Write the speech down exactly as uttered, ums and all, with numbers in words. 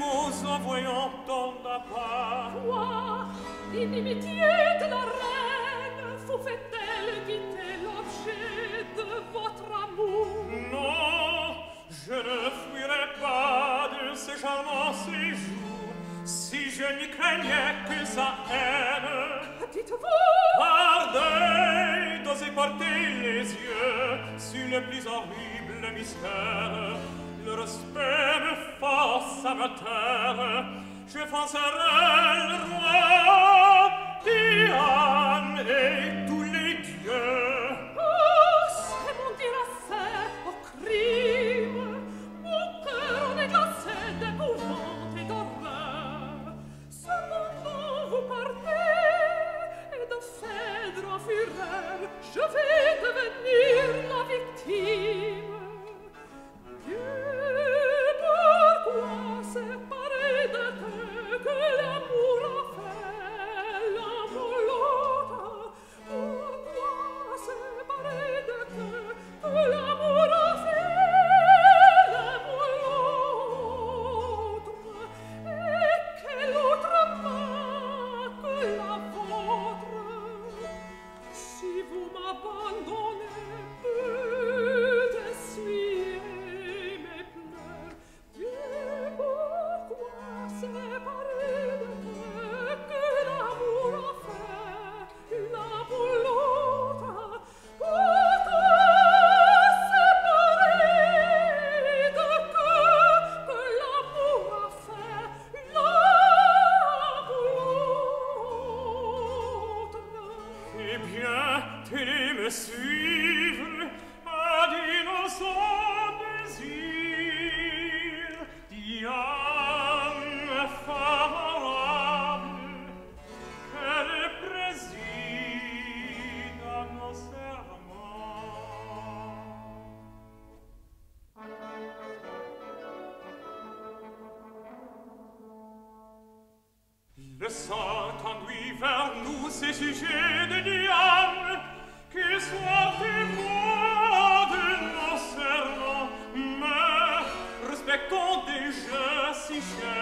Primus envoyant ton appât. Quoi? L'inimitié de la reine vous fait-elle quitter l'objet de votre amour? Non, je ne fuirai pas de ce charmant séjour si je n'y craignais que sa haine. Dites-vous! Pardon d'oser porter les yeux sur le plus horrible mystère. Le respect me force à me taire. Je foncerai le roi, Diane et tous les dieux. Oh, c'est mon déracé au crime. Mon cœur en est glacé d'épouvante et d'horreur. Cependant, vous partez et de cèdre en fureur, je vais devenir la victime. Respectons déjà si cher.